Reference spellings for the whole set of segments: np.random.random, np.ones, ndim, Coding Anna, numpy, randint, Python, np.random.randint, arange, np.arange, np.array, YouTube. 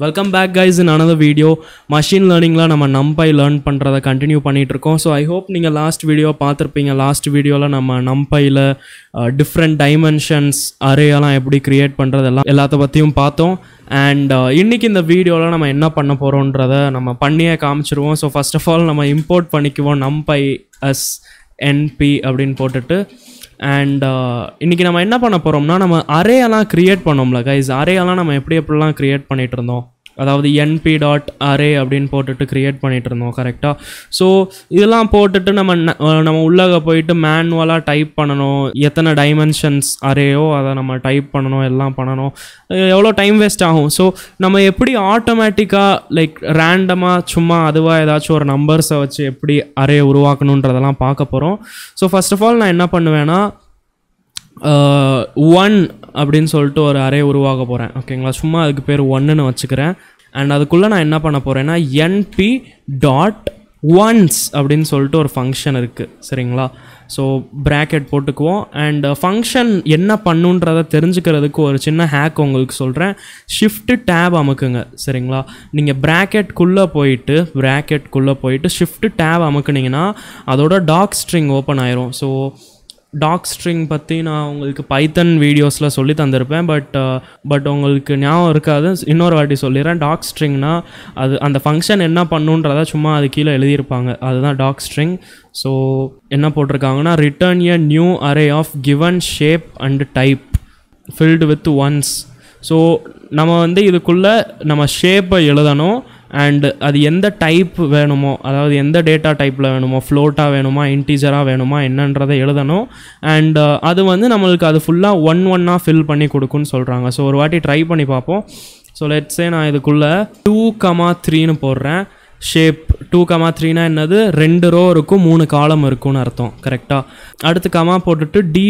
Welcome back guys in another video. Machine learning la nama numpy learn pandradha continue panniterkom. So I hope neenga last video paathirpeenga. Last video la nama numpy la different dimensions array la eppadi create pandradha ellatha pathiyum paathom. And இன்னைக்கு இந்த வீடியோல நம்ம என்ன பண்ண போறோம்ன்றத நம்ம பண்ணியே காமிச்சிருவோம். So first of all நம்ம import பண்ணிக்குவோம் numpy as np அப்படிን போட்டுட்டு and இன்னைக்கு நம்ம என்ன பண்ண போறோம்னா நம்ம அரே எல்லாம் கிரியேட் பண்ணோம்ல गाइस. அரே எல்லாம் நம்ம எப்படிலாம் கிரியேட் பண்ணிட்டு இருந்தோம், அதாவது np.array அப்படிን போட்டுட்டு கிரியேட் பண்ணிட்டு இருந்தோம் கரெக்ட்டா. சோ இதெல்லாம் போட்டுட்டு நம்ம உள்ளக போயிட்டு மேனுவலா டைப் பண்ணனும், எத்தனை டைமென்ஷன்ஸ் அரேயோ அத நம்ம டைப் பண்ணனும், எல்லாம் பண்ணனும், எவ்வளவு டைம் வேஸ்ட் ஆகும். சோ நம்ம எப்படி ஆட்டோமேட்டிக்கா லைக் ரேண்டமா சும்மா அதுவா ஏதாச்சும் ஒரு நம்பர்ஸ் வச்சு எப்படி அரே உருவாக்கணும்ன்றதெல்லாம் பார்க்க போறோம். சோ ஃபர்ஸ்ட் ஆஃப் ஆல் நான் என்ன பண்ணுவேனா 1 அப்படினு சொல்லிட்டு ஒரு அரே உருவாக்க போறேன் ஓகேங்களா. சும்மா அதுக்கு பேர் 1 ன்னு வச்சுக்கிறேன். அண்ட் அதுக்குள்ள நான் என்ன பண்ண போறேன்னா np.ones அப்படினு சொல்லிட்டு ஒரு ஃபங்க்ஷன் இருக்கு சரிங்களா. ஸோ பிராக்கெட் போட்டுக்குவோம். அண்ட் ஃபங்க்ஷன் என்ன பண்ணுன்றதை தெரிஞ்சுக்கிறதுக்கு ஒரு சின்ன ஹேக் உங்களுக்கு சொல்கிறேன். ஷிஃப்ட் டேப் அமுக்குங்க சரிங்களா. நீங்கள் ப்ராக்கெட்குள்ளே போயிட்டு ஷிஃப்ட் டேப் அமுக்குனிங்கன்னா அதோட டாக் ஸ்ட்ரிங் ஓப்பன் ஆயிரும். ஸோ டாக் ஸ்ட்ரிங் பற்றி நான் உங்களுக்கு பைத்தன் வீடியோஸில் சொல்லி தந்திருப்பேன். பட் உங்களுக்கு ஞாபகம் இருக்காது, இன்னொரு வாட்டி சொல்லிடுறேன். டாக் ஸ்ட்ரிங்னா அது அந்த ஃபங்க்ஷன் என்ன பண்ணுன்றதை சும்மா அது கீழே எழுதியிருப்பாங்க, அதுதான் டாக் ஸ்ட்ரிங். ஸோ என்ன போட்டிருக்காங்கன்னா return a new array of given shape and type filled with ones. So நம்ம இதுக்குள்ளே நம்ம ஷேப்பை எழுதணும். அண்ட் அது எந்த டைப் வேணுமோ, அதாவது எந்த டேட்டா டைப்பில் வேணுமோ, ஃப்ளோட்டாக வேணுமா இன்டீஜராக வேணுமா என்னன்றதை எழுதணும். அண்ட் அது நம்மளுக்கு அது ஃபுல்லாக ஒன்னாக ஃபில் பண்ணி கொடுக்குன்னு சொல்கிறாங்க. ஸோ ஒரு வாட்டி ட்ரை பண்ணி பார்ப்போம். ஸோ லெட்ஸே நான் இதுக்குள்ளே 2,3ன்னு போடுறேன். ஷேப் 2,3னா என்னது, 2 ரோ இருக்கும் 3 காலம் இருக்கும்னு அர்த்தம் கரெக்டாக. அடுத்து கமா போட்டுட்டு டி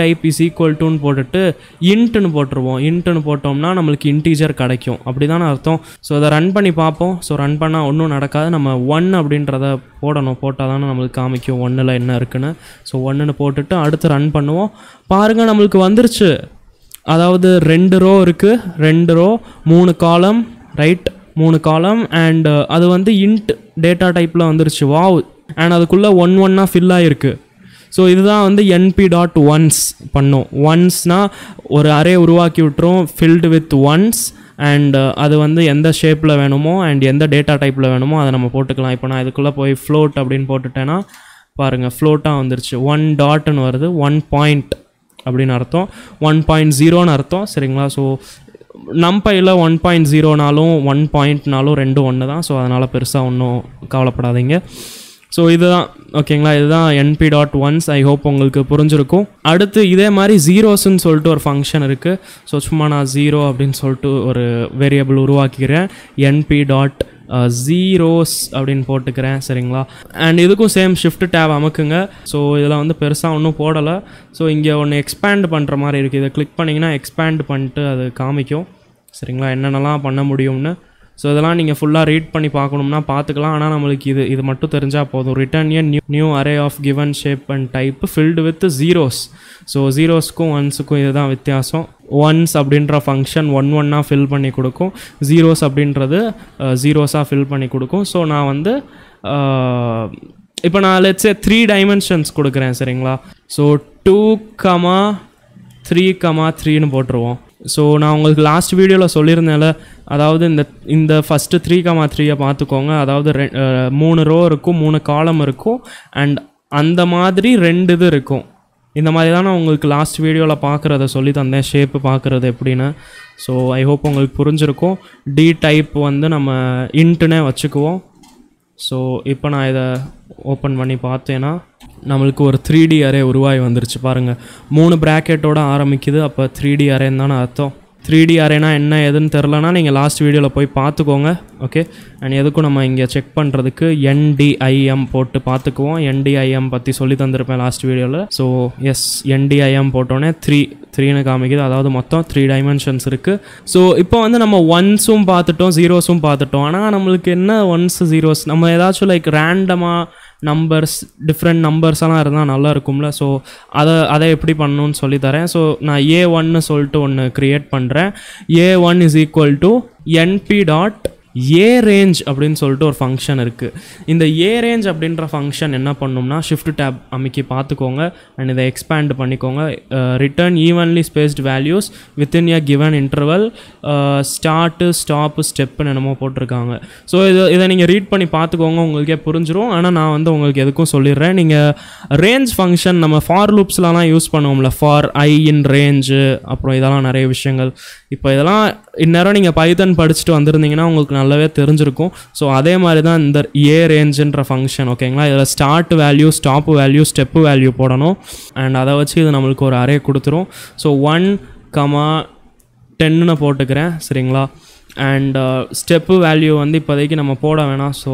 டைப் இஸ் ஈக்குவல் டூன்னு போட்டுட்டு இன்ட்டுன்னு போட்டுருவோம். இன்ட்டுன்னு போட்டோம்னா நம்மளுக்கு இன்டீஜர் கிடைக்கும், அப்படி தானே அர்த்தம். ஸோ அதை ரன் பண்ணி பார்ப்போம். ஸோ ரன் பண்ணால் ஒன்றும் நடக்காது. நம்ம 1 அப்படின்றத போடணும், போட்டால் தானே நம்மளுக்கு காமிக்கும் 1ல் என்ன இருக்குன்னு. ஸோ 1ன்னு போட்டுட்டு அடுத்து ரன் பண்ணுவோம். பாருங்கள் நம்மளுக்கு வந்துருச்சு. அதாவது 2 ரோ இருக்குது, 2 ரோ 3 காலம் ரைட், 3 காலம். அண்ட் அது இன்ட் டேட்டா டைப்பில் வந்துருச்சு. வாவ். அண்ட் அதுக்குள்ளே 1 1ஆக ஃபில் ஆகிருக்கு. ஸோ இதுதான் np.ones பண்ணும். ஒன்ஸ்னால் ஒரு அரே உருவாக்கி விட்டுரும் ஃபில்டு வித் ஒன்ஸ். அண்ட் அது எந்த ஷேப்பில் வேணுமோ அண்ட் எந்த டேட்டா டைப்பில் வேணுமோ அதை நம்ம போட்டுக்கலாம். இப்போ நான் இதுக்குள்ளே போய் ஃப்ளோட் அப்படின்னு போட்டுட்டேன்னா பாருங்கள் ஃப்ளோட்டாக வந்துருச்சு. 1 டாட்னு வருது, 1 பாயிண்ட் அப்படின்னு அர்த்தம், 1.0ன்னு அர்த்தம் சரிங்களா. ஸோ நம்பையில் 1.0னாலும் 1 பாயிண்ட்னாலும் 2 ஒன்று தான். ஸோ அதனால் பெருசாக ஒன்றும் கவலைப்படாதீங்க. ஸோ இதுதான் ஓகேங்களா, இதுதான் np.ones. ஐ ஹோப் உங்களுக்கு புரிஞ்சிருக்கும். அடுத்து இதே மாதிரி ஜீரோஸ்ன்னு சொல்லிட்டு ஒரு ஃபங்க்ஷன் இருக்குது. ஸோ சும்மா நான் 0 அப்படின்னு சொல்லிட்டு ஒரு வேரியபிள் உருவாக்கிக்கிறேன். np.zeros அப்படின்னு போட்டுக்கிறேன் சரிங்களா. அண்ட் இதுக்கும் சேம் ஷிஃப்ட் டேப் அமுக்குங்க. ஸோ இதில் பெருசாக ஒன்றும் போடலை. ஸோ இங்கே ஒன்று எக்ஸ்பேண்ட் பண்ணுற மாதிரி இருக்குது. இதை கிளிக் பண்ணிங்கன்னா எக்ஸ்பேண்ட் பண்ணிட்டு அது காமிக்கும் சரிங்களா, என்னென்னலாம் பண்ண முடியும்னு. ஸோ இதெல்லாம் நீங்கள் ஃபுல்லாக ரீட் பண்ணி பார்க்கணும்னா பார்த்துக்கலாம். ஆனால் நம்மளுக்கு இது மட்டும் தெரிஞ்சால் போதும். Return a new array of given shape and type filled with zeros. So ஜீரோஸ்க்கும் ஒன்ஸுக்கும் இதுதான் வித்தியாசம். ஒன்ஸ் அப்படின்ற ஃபங்க்ஷன் 1 1ஆக ஃபில் பண்ணி கொடுக்கும், ஜீரோஸ் அப்படின்றது ஜீரோஸாக ஃபில் பண்ணி கொடுக்கும். ஸோ நான் இப்போ நான் லெட்ஸே 3 டைமென்ஷன்ஸ் கொடுக்குறேன் சரிங்களா. ஸோ 2,3,3ன்னு போட்டுருவோம். ஸோ நான் உங்களுக்கு லாஸ்ட் வீடியோவில் சொல்லியிருந்தேன்ல, அதாவது இந்த ஃபஸ்ட்டு 3,3யை பார்த்துக்கோங்க. அதாவது 3 ரோ இருக்கும் 3 காலம் இருக்கும். அண்ட் அந்த மாதிரி 2 இது இருக்கும். இந்த மாதிரி தான் நான் உங்களுக்கு லாஸ்ட் வீடியோவில் பார்க்குறத சொல்லி தந்தேன், ஷேப்பு பார்க்குறது எப்படின்னு. ஸோ ஐ ஹோப் உங்களுக்கு புரிஞ்சிருக்கும். டி டைப் நம்ம இன்ட்டுனே வச்சுக்குவோம். ஸோ இப்போ நான் இதை ஓப்பன் பண்ணி பார்த்தேன்னா நம்மளுக்கு ஒரு 3D அரே உருவாகி வந்துருச்சு பாருங்கள். 3 ப்ராக்கெட்டோடு ஆரம்பிக்குது, அப்போ 3D அரேன்னு தானே அர்த்தம். 3D அரேனா என்ன எதுன்னு தெரிலனா நீங்கள் லாஸ்ட் வீடியோவில் போய் பார்த்துக்கோங்க ஓகே. அண்ட் எதுக்கும் நம்ம இங்கே செக் பண்ணுறதுக்கு ndim போட்டு பார்த்துக்குவோம். ndim பற்றி சொல்லி தந்திருப்பேன் லாஸ்ட் வீடியோவில். ஸோ எஸ் ndim போட்டோன்னே 3 3ன்னு காமிக்குது. அதாவது மொத்தம் 3 டைமென்ஷன்ஸ் இருக்குது. ஸோ இப்போ நம்ம ஒன்ஸும் பார்த்துட்டோம் ஜீரோஸும் பார்த்துட்டோம். ஆனால் நம்மளுக்கு என்ன ஒன்ஸ் ஜீரோஸ், நம்ம ஏதாச்சும் லைக் ரேண்டமாக numbers, different numbers are not. So that's how you சொல்லி தரேன். So நான் a1 னு சொல்லிட்டு ஒன்னு கிரியேட் பண்றேன். a1 is equal to np.arange அப்படினு சொல்லிட்டு ஒரு ஃபங்க்ஷன் இருக்கு. இந்த arange அப்படிங்கற ஃபங்க்ஷன் என்ன பண்ணும்னா shift tab அமிக்கி பாத்துக்கோங்க and இத expand பண்ணிக்கோங்க. Return evenly spaced values within a given interval, start stop step ன்னு என்னமோ போட்டுருக்காங்க. சோ இத நீங்க ரீட் பண்ணி பாத்துக்கோங்க, உங்களுக்கே புரிஞ்சிரும். ஆனா நான் வந்து உங்களுக்கு எதுக்கும் சொல்லிறேன், நீங்க range function நம்ம for loopsலலாம் யூஸ் பண்ணுவோம்ல, for I in range, அப்புறம் இதெல்லாம் நிறைய விஷயங்கள். இப்போ இதெல்லாம் இன்னேரோ நீங்க பைதான் படிச்சிட்டு வந்திருந்தீங்கன்னா உங்களுக்கு நல்லவே தெரிஞ்சிருக்கும். சோ அதே மாதிரி தான் இந்த arangeன்ற ஃபங்க்ஷன். ஓகேங்களா, இதல start value, stop value, step value போடணும் and அத வச்சு இது நமக்கு ஒரு அரே கொடுத்துரும். சோ 1, 10 ன்னு போட்டுக்கிறேன். சரிங்களா, and step value வந்து இப்போதைக்கு நம்ம போட வேணாம். சோ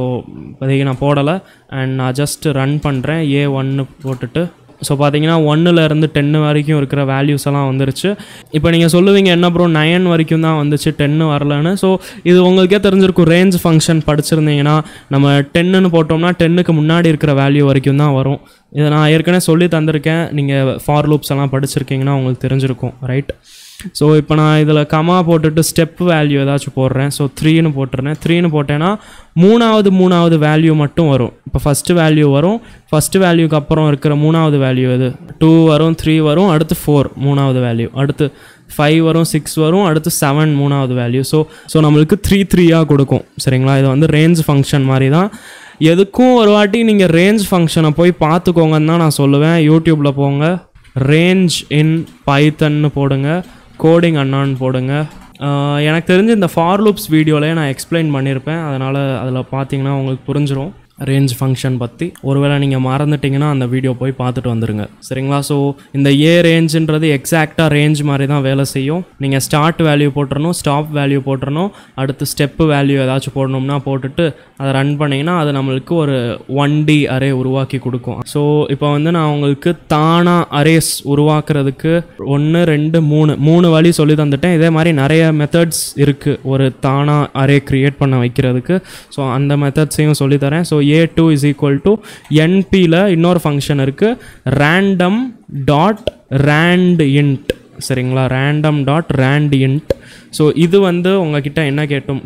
இப்போதைக்கு நான் போடல and நான் just ரன் பண்றேன். a1 ன்னு போட்டுட்டு சோ பாத்தீங்கன்னா 1 ல இருந்து 10 வரைக்கும் இருக்கிற வேல்யூஸ் எல்லாம் வந்துருச்சு. இப்போ நீங்க சொல்லுவீங்க என்ன bro 9 வரைக்கும் தான் வந்துச்சு 10 வரலன்னு. சோ இது உங்களுக்கே தெரிஞ்சிருக்கும், ரேஞ்ச் ஃபங்க்ஷன் படிச்சிருந்தீங்கன்னா நம்ம 10 ன்னு போட்டோம்னா 10 க்கு முன்னாடி இருக்கிற வேல்யூ வரைக்கும் தான் வரும். இத நான் ஏற்கனவே சொல்லி தந்திருக்கேன், நீங்க for loops எல்லாம் படிச்சிருக்கீங்கன்னா உங்களுக்கு தெரிஞ்சிருக்கும், ரைட்? சோ இப்போ நான் இதல கமா போட்டுட்டு ஸ்டெப் வேல்யூ ஏதாச்சும் போடுறேன். சோ 3 ன்னு போட்டுறேன். 3 ன்னு போட்டேனா மூணாவது வேல்யூ மட்டும் வரும். இப்போ ஃபர்ஸ்ட் வேல்யூ வரும், ஃபர்ஸ்ட் வேல்யூக்கு அப்புறம் இருக்கிற மூணாவது வேல்யூ இது 2 வரும், 3 வரும், அடுத்து 4 மூணாவது வேல்யூ, அடுத்து 5 வரும், 6 வரும், அடுத்து 7 மூணாவது வேல்யூ. சோ நமக்கு 3 ஆ கொடுக்கும். சரிங்களா, இது வந்து ரேஞ்ச் ஃபங்க்ஷன் மாதிரி தான். எதுக்கும் ஒரு வாட்டி நீங்க ரேஞ்ச் ஃபங்க்ஷனை போய் பாத்துக்கோங்கன்னு தான் நான் சொல்லுவேன். யூடியூப்ல போங்க, ரேஞ்ச் இன் பைதான் போடுங்க, கோடிங் அண்ணான்னு போடுங்க. எனக்கு தெரிஞ்சு இந்த ஃபார் லூப்ஸ் வீடியோவிலே நான் எக்ஸ்பிளைன் பண்ணியிருப்பேன், அதனால் அதில் பார்த்தீங்கன்னா உங்களுக்கு புரிஞ்சிடும் ரேஞ்ச் ஃபங்க்ஷன் பற்றி. ஒருவேளை நீங்கள் மறந்துட்டிங்கன்னா அந்த வீடியோ போய் பார்த்துட்டு வந்துடுங்க. சரிங்களா, ஸோ இந்த arangeன்றது எக்ஸாக்டாக ரேஞ்ச் மாதிரி தான் வேலை செய்யும். நீங்கள் ஸ்டார்ட் வேல்யூ போட்டுறணும், ஸ்டாப் வேல்யூ போட்டுறணும், அடுத்து ஸ்டெப்பு வேல்யூ ஏதாச்சும் போடணும்னா போட்டுட்டு அதை ரன் பண்ணிங்கன்னா அது நம்மளுக்கு ஒரு 1D அரே உருவாக்கி கொடுக்கும். ஸோ இப்போ வந்து நான் உங்களுக்கு தானாக அரேஸ் உருவாக்குறதுக்கு 1, 2, 3 வழி சொல்லி தந்துட்டேன். இதே மாதிரி நிறைய மெத்தட்ஸ் இருக்குது ஒரு தானாக அரே க்ரியேட் பண்ண வைக்கிறதுக்கு. ஸோ அந்த மெத்தட்ஸையும் சொல்லித்தரேன். So a2 is equal to npல இன்னொரு ஃபங்க்ஷன் இருக்கு, random.randint. சரிங்களா, random.randint. ஸோ இது வந்து உங்ககிட்ட என்ன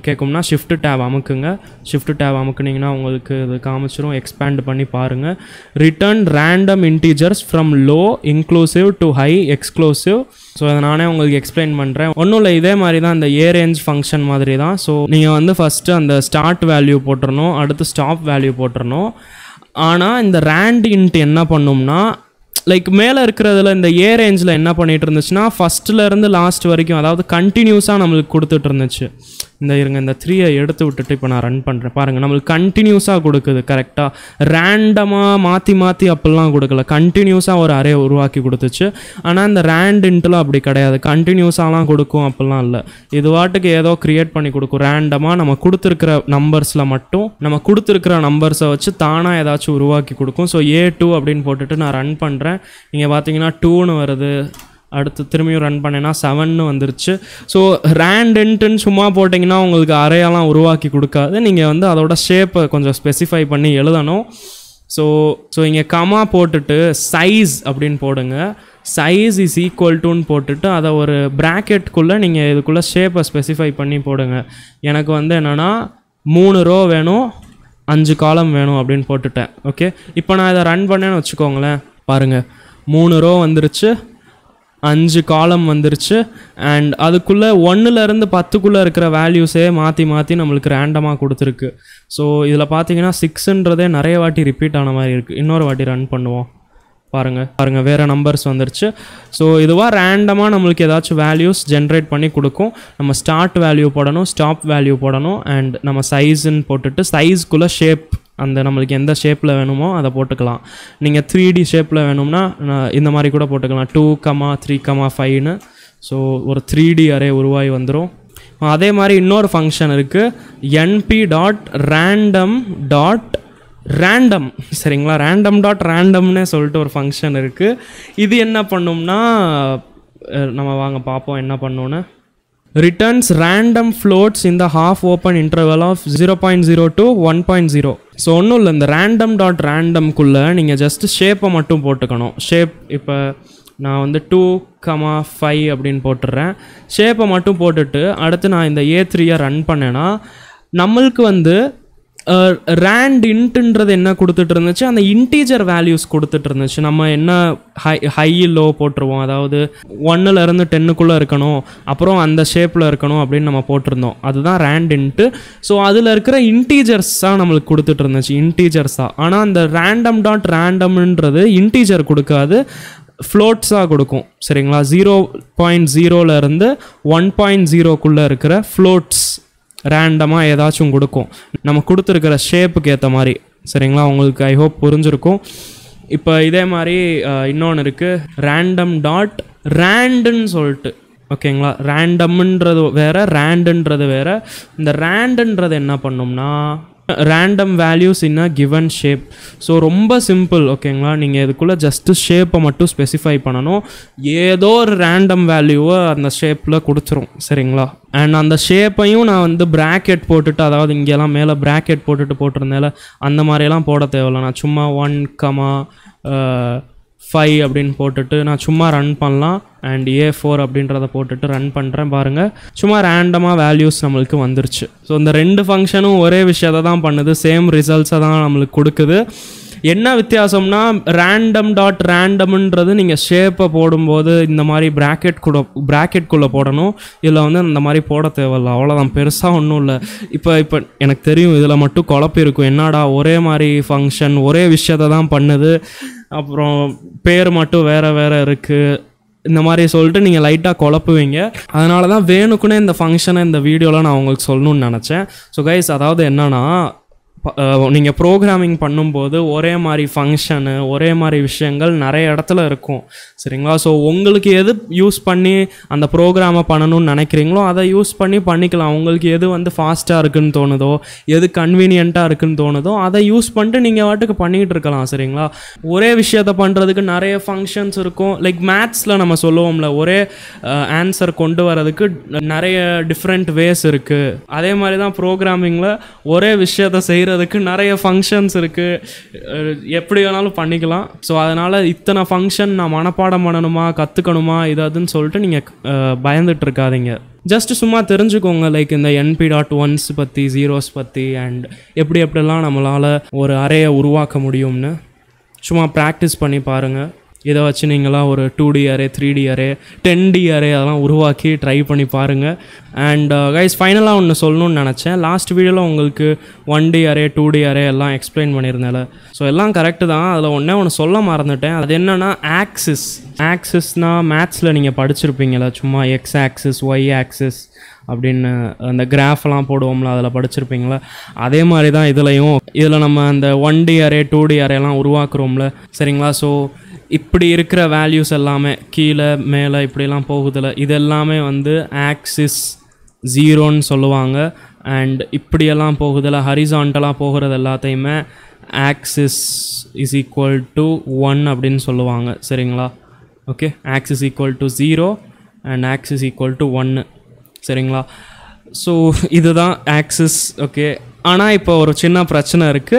கேட்கும்னா ஷிஃப்ட் டேப் அமுக்குங்க. ஷிஃப்ட் டேப் அமுக்குனிங்கன்னா உங்களுக்கு இது காமிச்சிரும், எக்ஸ்பேண்ட் பண்ணி பாருங்கள். Return random integers from low inclusive to high exclusive. So அதை நானே உங்களுக்கு எக்ஸ்பிளைன் பண்ணுறேன். ஒன்றும் இல்லை, இதே மாதிரி தான் இந்த arange ஃபங்க்ஷன் மாதிரி தான். ஸோ நீங்கள் வந்து ஃபஸ்ட்டு அந்த ஸ்டார்ட் வேல்யூ போட்டுறணும், அடுத்து ஸ்டாப் வேல்யூ போட்டுறணும். ஆனால் இந்த randint என்ன பண்ணும்னா லைக் மேலே இருக்கிறதுல இந்த arangeல என்ன பண்ணிட்டு இருந்துச்சுன்னா ஃபஸ்ட்லேருந்து லாஸ்ட் வரைக்கும், அதாவது கண்டினியூஸாக நம்மளுக்கு கொடுத்துட்டு இருந்துச்சு. இந்த இந்த 3ஐ எடுத்து விட்டுட்டு இப்போ நான் ரன் பண்ணுறேன். பாருங்கள், நம்மளுக்கு கண்டினியூஸாக கொடுக்குது, கரெக்டாக ரேண்டமாக மாற்றி அப்படிலாம் கொடுக்கல, கண்டினியூஸாக ஒரு அரே உருவாக்கி கொடுத்துச்சு. ஆனால் இந்த randintல அப்படி கிடையாது, கண்டினியூஸாலாம் கொடுக்கும் அப்படிலாம் இல்லை. இது வாட்டுக்கு ஏதோ க்ரியேட் பண்ணி கொடுக்கும், ரேண்டமாக நம்ம கொடுத்துருக்கிற நம்பர்ஸில் மட்டும், நம்ம கொடுத்துருக்கிற நம்பர்ஸை வச்சு தானாக ஏதாச்சும் உருவாக்கி கொடுக்கும். ஸோ a2 அப்படின்னு போட்டுட்டு நான் ரன் பண்ணுறேன். நீங்கள் பார்த்தீங்கன்னா 2ன்னு வருது, அடுத்து திரும்பியும் ரன் பண்ணேன்னா 7ன்னு வந்துருச்சு. ஸோ randintன்னு சும்மா போட்டிங்கன்னா உங்களுக்கு அரேயெல்லாம் உருவாக்கி கொடுக்காது, நீங்கள் வந்து அதோட ஷேப்பை கொஞ்சம் ஸ்பெசிஃபை பண்ணி எழுதணும். ஸோ ஸோ இங்கே கமா போட்டுட்டு சைஸ் அப்படின்னு போடுங்க, சைஸ் இஸ் ஈக்குவல் டுன்னு போட்டுட்டு அதை ஒரு ப்ராக்கெட்டுக்குள்ளே நீங்கள் இதுக்குள்ளே ஷேப்பை ஸ்பெசிஃபை பண்ணி போடுங்க. எனக்கு வந்து என்னென்னா 3 row வேணும், 5 column வேணும் அப்படின்னு போட்டுட்டேன். ஓகே, இப்போ நான் இதை ரன் பண்ணேன்னு வச்சுக்கோங்களேன். பாருங்கள், 3 row வந்துருச்சு, 5 column வந்துருச்சு அண்ட் அதுக்குள்ளே 1லேருந்து 10க்குள்ளே இருக்கிற வேல்யூஸே மாற்றி நம்மளுக்கு ரேண்டமாக கொடுத்துருக்கு. ஸோ இதில் பார்த்தீங்கன்னா 6ன்றதே நிறைய வாட்டி ரிப்பீட் ஆன மாதிரி இருக்குது. இன்னொரு வாட்டி ரன் பண்ணுவோம். பாருங்கள் வேறு நம்பர்ஸ் வந்துருச்சு. ஸோ இதுவாக ரேண்டமாக நம்மளுக்கு ஏதாச்சும் வேல்யூஸ் ஜென்ரேட் பண்ணி கொடுக்கும். நம்ம ஸ்டார்ட் வேல்யூ போடணும், ஸ்டாப் வேல்யூ போடணும் அண்ட் நம்ம சைஸ்ன்னு போட்டுட்டு சைஸ்க்குள்ளே ஷேப், அந்த நம்மளுக்கு எந்த ஷேப்பில் வேணுமோ அதை போட்டுக்கலாம். நீங்கள் 3D ஷேப்பில் வேணும்னா இந்த மாதிரி கூட போட்டுக்கலாம், 2, 3, 5ன்னு. ஸோ ஒரு 3D அரே உருவாகி வந்துடும். அதே மாதிரி இன்னொரு ஃபங்க்ஷன் இருக்குது, np.random.random. சரிங்களா, random.randomனே சொல்லிட்டு ஒரு ஃபங்க்ஷன் இருக்குது. இது என்ன பண்ணும்னா நம்ம வாங்க பார்ப்போம் என்ன பண்ணோன்னு. returns random floats in the half open interval of 0.0 to 1.0. So onnu illa indha random.random kulla neenga just shape mattum potukanum. Shape ipa na vandu 2,5 appdin potrren. Shape mattum potittu adutha na indha a3 ah run pannena nammalku vandu rand int ன்றது என்ன கொடுத்துட்டு இருந்துச்சு அந்த integer values கொடுத்துட்டு இருந்துச்சு நம்ம என்ன high low போட்றோம் அதாவது 1ல இருந்து 10 குள்ள இருக்கணும் அப்புறம் அந்த ஷேப்ல இருக்கணும் அப்படி நம்ம போட்றோம் அதுதான் rand int சோ அதுல இருக்கிற இன்டிஜர்ஸா நமக்கு கொடுத்துட்டு இருந்துச்சு இன்டிஜர்ஸா ஆனா அந்த random.random ன்றது இன்டிஜர் கொடுக்காது floats ஆ கொடுக்கும் சரிங்களா 0.0 ல இருந்து 1.0 குள்ள இருக்கிற floats randomly ஏதாச்சும் கொடுக்கும் நம்ம கொடுத்திருக்கிற ஷேப்புக்கு ஏத்த மாதிரி சரிங்களா உங்களுக்கு ஐ ஹோப் புரிஞ்சிருக்கும் இப்போ இதே மாதிரி இன்னொன்னு இருக்கு random.rand ன்னு சொல்லிட்டு ஓகேங்களா random ன்றது வேற இந்த rand ன்றது என்ன பண்ணும்னா random values in a given shape so ரொம்ப சிம்பிள் ஓகேங்களா நீங்க இதுக்குள்ள just shape மட்டும் ஸ்பெசிஃபை பண்ணனும் ஏதோ ஒரு random value அந்த ஷேப்ல கொடுத்துரும் சரிங்களா and அந்த ஷேப்பையும் நான் வந்து bracket போட்டுட்டு அதாவது இங்க எல்லாம் மேல bracket போட்டுட்டு போட்றனால அந்த மாதிரி எல்லாம் போட தேவையில்லை நான் சும்மா 1,5 அப்படிን போட்டுட்டு நான் சும்மா ரன் பண்ணலாம் and a4 அப்படின்றத போட்டுட்டு ரன் பண்றேன் பாருங்க சும்மா randomly values நமக்கு வந்துருச்சு சோ இந்த ரெண்டு ஃபங்க்ஷனும் ஒரே விஷயத்தை தான் பண்ணுது சேம் ரிசல்ட்ஸ் தான் நமக்கு கொடுக்குது என்ன வித்தியாசம்னா random.random ன்றது நீங்க ஷேப்பை போடும்போது இந்த மாதிரி bracket குள்ள போடணும் இல்ல வந்து அந்த மாதிரி போட தேவையில்லை அவ்வளவுதான் பெருசா ஒண்ணும் இல்ல இப்போ எனக்கு தெரியும் இதல மட்டும் குழப்பம் இருக்கும் என்னடா ஒரே மாதிரி ஃபங்க்ஷன் ஒரே விஷயத்தை தான் பண்ணுது அப்புறம் பேர் மட்டும் வேற இருக்கு இந்த மாதிரி சொல்லிட்டு நீங்க லைட்டா குழப்புவீங்க அதனால தான் வேணுக்குனே இந்த ஃபங்க்ஷனை இந்த வீடியோல நான் உங்களுக்கு சொல்லணும்னு நினைச்சேன் சோ गाइस அதாவது என்னன்னா நீங்க புரோகிராமிங் பண்ணும்போது ஒரே மாதிரி ஃபங்க்ஷன் ஒரே மாதிரி விஷயங்கள் நிறைய இடத்துல இருக்கும் சரிங்களா சோ உங்களுக்கு எது யூஸ் பண்ணி அந்த புரோகிராமை பண்ணனும்னு நினைக்கிறீங்களோ அதை யூஸ் பண்ணிக்கலாம் உங்களுக்கு எது வந்து ஃபாஸ்டா இருக்குன்னு தோணுதோ எது கன்வீனியன்ட்டா இருக்குன்னு தோணுதோ அதை யூஸ் பண்ணிட்டு நீங்க வாட்டுக்கு பண்ணிட்டு இருக்கலாம் சரிங்களா ஒரே விஷயத்தை பண்றதுக்கு நிறைய ஃபங்க்ஷன்ஸ் இருக்கும் லைக் மேத்ஸ்ல நம்ம சொல்லுவோம்ல ஒரே ஆன்சர் கொண்டு வரதுக்கு நிறைய டிஃபரண்ட் வேஸ் இருக்கு அதே மாதிரி தான் புரோகிராமிங்ல ஒரே விஷயத்தை செய்ய அதுக்கு நிறைய ஃபங்க்ஷன்ஸ் இருக்கு எப்படி வேணாலும் பண்ணிக்கலாம் சோ அதனால இத்தனை ஃபங்க்ஷன் நான் மனப்பாடம் பண்ணணுமா கத்துக்கணுமா இதாதுன்னு சொல்லிட்டு நீங்க பயந்துட்டு இருக்காதீங்க ஜஸ்ட் சும்மா தெரிஞ்சுக்கோங்க லைக் இந்த np.ones பத்தி zeros பத்தி and எப்படிலாம் நம்மளால ஒரு அரே உருவாக்க முடியும்னு சும்மா பிராக்டிஸ் பண்ணி பாருங்க இத வச்சு நீங்களா ஒரு 2D array 3D array 10D array அதெல்லாம் உருவாக்கி ட்ரை பண்ணி பாருங்க and guys ஃபைனலா ஒன்னு சொல்லணும்னு நினைச்சேன் லாஸ்ட் வீடியோல உங்களுக்கு 1D array 2D array எல்லாம் எக்ஸ்பிளைன் பண்ணிருந்தேல சோ எல்லாம் கரெக்ட் தான் அதுல ஒண்ணு சொல்ல மறந்துட்டேன் அது என்னன்னா axisனா மேத்ஸ்ல நீங்க படிச்சிருப்பீங்கல சும்மா x axis y axis அப்படின அந்த கிராஃப்லாம் போடுவோம்ல அதல படிச்சிருப்பீங்கல அதே மாதிரி தான் இதுலயும் இதுல நம்ம அந்த 1D array 2D array எல்லாம் உருவாக்குறோம்ல சரிங்களா சோ இப்படி இருக்கிற values எல்லாமே கீழ மேல இப்படி எல்லாம் போகுதுல இதெல்லாம் வந்து axis 0 ன்னு சொல்லுவாங்க and இப்படி எல்லாம் போகுதுல ஹரிசான்டலா போகிறது எல்லாத்தையுமே axis is equal to 1 அப்படினு சொல்லுவாங்க சரிங்களா okay axis equal to 0 and axis equal to 1 சரிங்களா சோ இதுதான் axis okay ஆனா இப்போ ஒரு சின்ன பிரச்சனை இருக்கு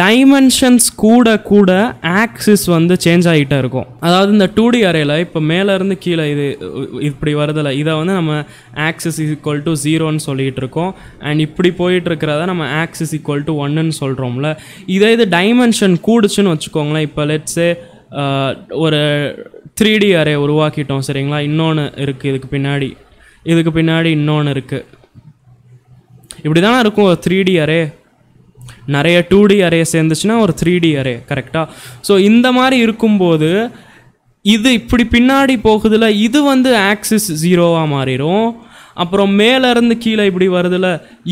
dimensions கூட axis வந்து change ஆயிட்டே இருக்கும் அதாவது இந்த 2D arrayல இப்போ மேல இருந்து கீழ இது இப்படி வரதுல இத வந்து நம்ம axis equal to 0 ன்னு சொல்லிட்டு இருக்கோம் and இப்படி போயிட்டு இருக்கறத நம்ம axis equal to 1 ன்னு சொல்றோம்ல இது dimension கூடுச்சுன்னு வெச்சுக்கோங்களே இப்போ let's say ஒரு 3D array உருவாக்கிட்டோம் சரிங்களா இன்னொன்னு இருக்கு இதுக்கு பின்னாடி இன்னொன்னு இருக்கு இப்படி தான இருக்கும் ஒரு 3D array நிறைய 2D array சேர்ந்துச்சுனா ஒரு 3D array கரெக்ட்டா சோ இந்த மாதிரி இருக்கும்போது இது இப்படி பின்னாடி போகுதுல இது வந்து axis 0 ஆ மாறிரும் அப்புறம் மேல இருந்து கீழ இப்படி வருதுல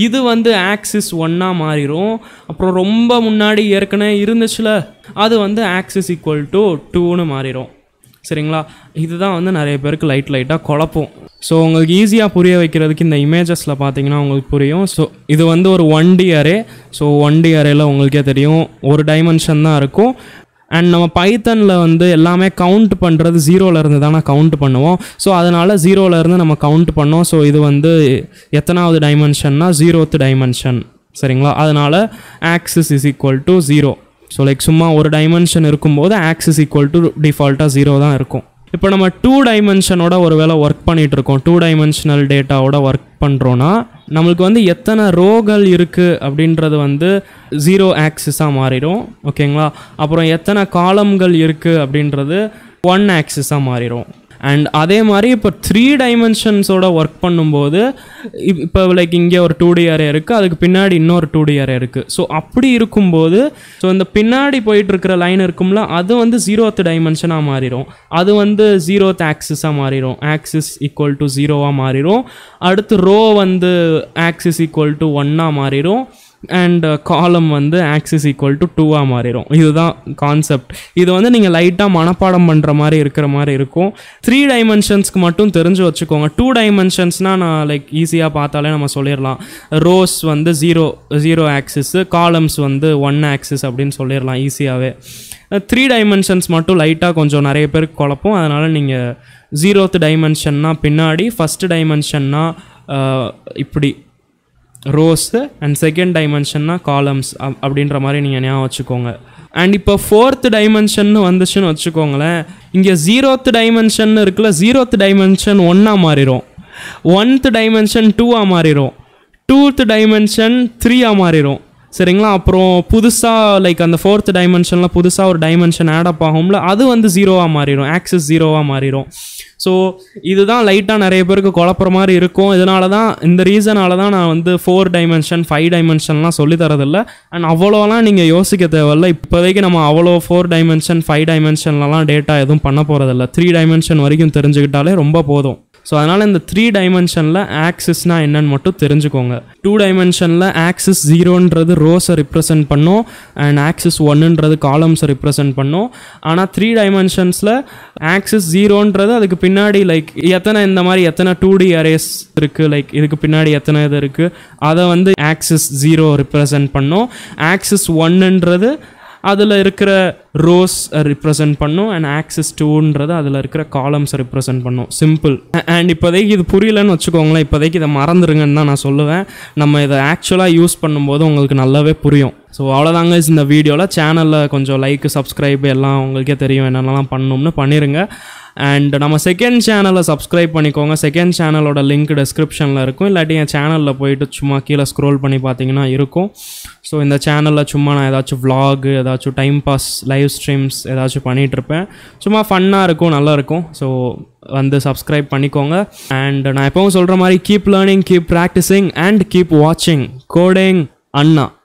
இது வந்து axis 1 ஆ மாறிரும் அப்புறம் ரொம்ப முன்னாடி ஏற்கனவே இருந்துச்சுல அது வந்து axis equal to 2 ன்னு மாறிரும் சரிங்களா இதுதான் வந்து நிறைய பேருக்கு லைட்டா குழப்பம் சோ உங்களுக்கு ஈஸியா புரிய வைக்கிறதுக்கு இந்த இமேजेसல பாத்தீங்கன்னா உங்களுக்கு புரியும் சோ இது வந்து ஒரு 1D array சோ 1D arrayல உங்களுக்கே தெரியும் ஒரு டைமென்ஷன் தான் இருக்கும் and நம்ம பைத்தான்ல வந்து எல்லாமே கவுண்ட் பண்றது 0 ல இருந்து தான கவுண்ட் பண்ணுவோம் சோ அதனால 0 ல இருந்து நம்ம கவுண்ட் பண்ணோம் சோ இது வந்து எத்தனாவது டைமென்ஷன்னா 0th டைமென்ஷன் சரிங்களா. அதனால axis is equal to 0. So like சும்மா ஒரு dimension இருக்கும்போது axis equal to default 0 தான் இருக்கும். இப்போ நம்ம 2 dimension ஓட ஒருவேளை work பண்ணிட்டு இருக்கோம், 2 dimensional data ஓட work பண்றோம்னா நமக்கு வந்து எத்தனை ரோகள் இருக்கு அப்படின்றது வந்து 0 axis ஆ மாறிடும். ஓகேங்களா. அப்புறம் எத்தனை காலம்கள் இருக்கு அப்படின்றது 1 axis ஆ மாறிடும். And அதே மாதிரி இப்போ 3 டைமென்ஷன்ஸோட ஒர்க் பண்ணும்போது இப்போ லைக் இங்கே ஒரு 2D அரே இருக்குது, அதுக்கு பின்னாடி இன்னொரு 2D அரே இருக்குது. ஸோ அப்படி இருக்கும்போது ஸோ இந்த பின்னாடி போயிட்டு இருக்கிற லைன் இருக்கும்ல, அது வந்து 0th டைமென்ஷனாக மாறிடும், அது வந்து 0th ஆக்சிஸாக மாறிடும், ஆக்சிஸ் ஈக்குவல் டு 0வாக மாறிடும். அடுத்து ரோ வந்து ஆக்சிஸ் ஈக்குவல் டு 1ஆக மாறிடும். அண்ட் காலம் வந்து ஆக்சிஸ் ஈக்குவல் டு 2ஆக மாறிடும். இதுதான் கான்செப்ட். இது வந்து நீங்கள் லைட்டாக மனப்பாடம் பண்ணுற மாதிரி இருக்கிற மாதிரி இருக்கும். 3 டைமென்ஷன்ஸ்க்கு மட்டும் தெரிஞ்சு வச்சுக்கோங்க. 2 டைமென்ஷன்ஸ்னால் நான் லைக் ஈஸியாக பார்த்தாலே நம்ம சொல்லிடலாம். ரோஸ் வந்து 0 ஆக்சிஸு, காலம்ஸ் வந்து 1 ஆக்சிஸ் அப்படின்னு சொல்லிடலாம் ஈஸியாகவே. 3 டைமென்ஷன்ஸ் மட்டும் லைட்டாக கொஞ்சம் நிறைய பேருக்கு குழப்பம். அதனால் நீங்கள் 0th டைமென்ஷன்னா பின்னாடி, ஃபஸ்ட்டு டைமென்ஷன்னா இப்படி ரோஸு, அண்ட் செகண்ட் டைமென்ஷன்னா காலம்ஸ் அப்படின்ற மாதிரி நீங்கள் ஞாபகம் வச்சுக்கோங்க. அண்ட் இப்போ 4th டைமென்ஷன்னு வந்துச்சுன்னு வச்சுக்கோங்களேன், இங்கே 0th டைமென்ஷன் இருக்குல்ல, 0th டைமென்ஷன் 1ஆக மாறிடும், 1th டைமென்ஷன் 2ஆக மாறிடும், 2th டைமென்ஷன் 3ஆக மாறிடும். சரிங்களா. அப்புறம் புதுசாக லைக் அந்த 4th டைமென்ஷனில் புதுசாக ஒரு டைமென்ஷன் ஆடப் ஆகும்ல, அது வந்து 0வாக மாறிடும், ஆக்சிஸ் 0வாக மாறிடும். ஸோ இதுதான் லைட்டாக நிறைய பேருக்கு குழப்புற மாதிரி இருக்கும். இதனால தான், இந்த ரீசனால தான் நான் வந்து 4 டைமென்ஷன் 5 டைமென்ஷன்லாம் சொல்லித்தரதில்லை. அண்ட் அவ்வளோலாம் நீங்கள் யோசிக்க தேவையில்லை. இப்போதைக்கு நம்ம அவ்வளோ 4 டைமென்ஷன் 5 டைமென்ஷன்லாம் டேட்டா எதுவும் பண்ண போகிறதில்ல. 3 டைமென்ஷன் வரைக்கும் தெரிஞ்சுக்கிட்டாலே ரொம்ப போதும். ஸோ அதனால் இந்த 3 டைமென்ஷனில் ஆக்சிஸ்னால் என்னென்னு மட்டும் தெரிஞ்சுக்கோங்க. 2 டைமென்ஷனில் ஆக்சிஸ் 0ன்றது ரோஸை ரிப்ரசன்ட் பண்ணோம், அண்ட் ஆக்சிஸ் 1ன்றது காலம்ஸை ரிப்ரசன்ட் பண்ணோம். ஆனால் 3 டைமென்ஷன்ஸில் ஆக்சிஸ் 0ன்றது அதுக்கு பின்னாடி லைக் எத்தனை இந்த மாதிரி எத்தனை 2D அரேஸ் இருக்குது, லைக் இதுக்கு பின்னாடி எத்தனை இது இருக்குது, அதை வந்து ஆக்சிஸ் 0 ரிப்ரசன்ட் பண்ணோம். ஆக்சிஸ் 1ன்றது அதில் இருக்கிற ரோஸ் ரிப்ரசன்ட் பண்ணும், அண்ட் ஆக்சிஸ் 2ன்றது அதில் இருக்கிற காலம்ஸை ரிப்ரசன்ட் பண்ணும். சிம்பிள். அண்ட் இப்போதைக்கு இது புரியலன்னு வச்சுக்கோங்களேன், இப்போதைக்கு இதை மறந்துடுங்கன்னு தான் நான் சொல்லுவேன். நம்ம இதை ஆக்சுவலாக யூஸ் பண்ணும்போது உங்களுக்கு நல்லாவே புரியும். ஸோ அவ்வளோதாங்க இந்த வீடியோவில். சேனலில் கொஞ்சம் லைக், சப்ஸ்கிரைப் எல்லாம் உங்களுக்கே தெரியும் என்னென்னலாம் பண்ணணும்னு, பண்ணிடுங்க. அண்ட் நம்ம செகண்ட் சேனலை சப்ஸ்கிரைப் பண்ணிக்கோங்க. செகண்ட் சேனலோட லிங்க் டெஸ்கிரிப்ஷனில் இருக்கும், இல்லாட்டி என் சேனலில் போயிட்டு சும்மா கீழே ஸ்க்ரோல் பண்ணி பார்த்தீங்கன்னா இருக்கும். ஸோ இந்த சேனலில் சும்மா நான் ஏதாச்சும் விளாகு, ஏதாச்சும் டைம் பாஸ், லைவ் ஸ்ட்ரீம்ஸ் ஏதாச்சும் பண்ணிகிட்ருப்பேன். சும்மா ஃபன்னாக இருக்கும், நல்லாயிருக்கும். ஸோ வந்து சப்ஸ்கிரைப் பண்ணிக்கோங்க. அண்ட் நான் எப்பவும் சொல்கிற மாதிரி, keep learning, keep practising, and keep வாட்சிங் கோடிங் அண்ணா.